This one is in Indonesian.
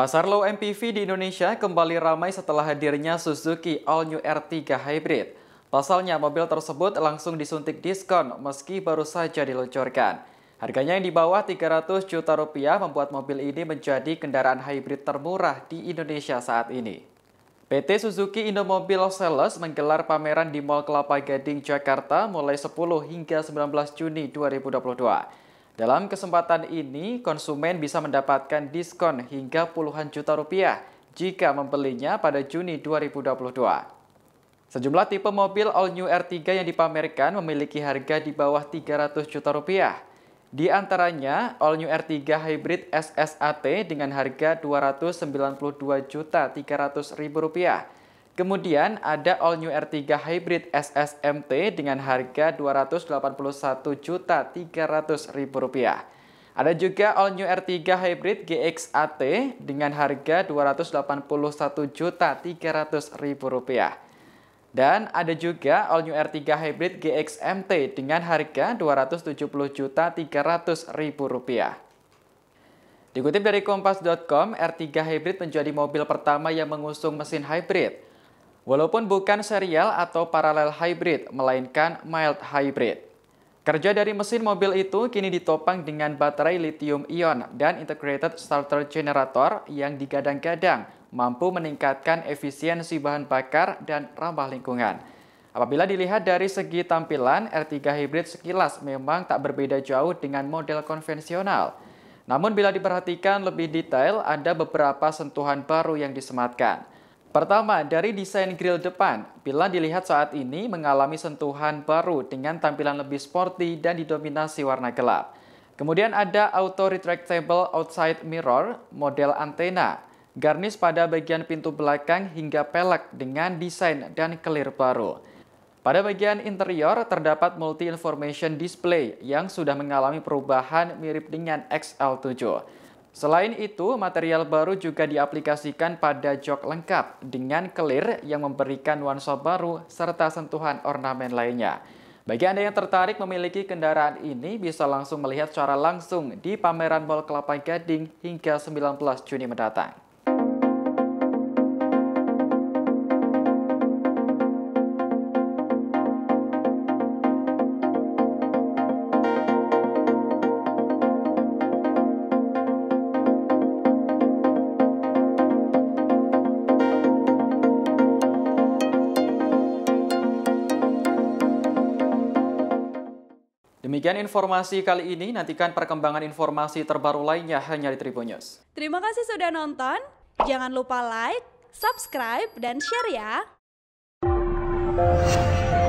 Pasar low MPV di Indonesia kembali ramai setelah hadirnya Suzuki All-New Ertiga Hybrid. Pasalnya, mobil tersebut langsung disuntik diskon meski baru saja diluncurkan. Harganya yang di bawah 300 juta rupiah membuat mobil ini menjadi kendaraan hybrid termurah di Indonesia saat ini. PT Suzuki Indomobil Sales menggelar pameran di Mall Kelapa Gading, Jakarta mulai 10 hingga 19 Juni 2022. Dalam kesempatan ini, konsumen bisa mendapatkan diskon hingga puluhan juta rupiah jika membelinya pada Juni 2022. Sejumlah tipe mobil all-new Ertiga yang dipamerkan memiliki harga di bawah 300 juta rupiah. Di antaranya, all-new Ertiga Hybrid SSAT dengan harga 292.300.000 rupiah. Kemudian ada all-new Ertiga Hybrid SSMT dengan harga 281.300.000 rupiah. Ada juga all-new Ertiga Hybrid GXAT dengan harga 281.300.000 rupiah. Dan ada juga all-new Ertiga Hybrid GXMT dengan harga 270.300.000 rupiah. Dikutip dari Kompas.com, Ertiga Hybrid menjadi mobil pertama yang mengusung mesin hybrid. Walaupun bukan serial atau paralel hybrid, melainkan mild hybrid. Kerja dari mesin mobil itu kini ditopang dengan baterai lithium-ion dan integrated starter generator yang digadang-gadang mampu meningkatkan efisiensi bahan bakar dan ramah lingkungan. Apabila dilihat dari segi tampilan, Ertiga Hybrid sekilas memang tak berbeda jauh dengan model konvensional. Namun bila diperhatikan lebih detail, ada beberapa sentuhan baru yang disematkan. Pertama, dari desain grill depan, bila dilihat saat ini mengalami sentuhan baru dengan tampilan lebih sporty dan didominasi warna gelap. Kemudian ada auto retractable outside mirror, model antena, garnish pada bagian pintu belakang hingga pelek dengan desain dan kelir baru. Pada bagian interior terdapat multi-information display yang sudah mengalami perubahan mirip dengan XL7. Selain itu, material baru juga diaplikasikan pada jok lengkap dengan kelir yang memberikan nuansa baru serta sentuhan ornamen lainnya. Bagi Anda yang tertarik memiliki kendaraan ini, bisa langsung melihat secara langsung di pameran Mall Kelapa Gading hingga 19 Juni mendatang. Demikian informasi kali ini, nantikan perkembangan informasi terbaru lainnya hanya di Tribunnews. Terima kasih sudah nonton, jangan lupa like, subscribe, dan share ya!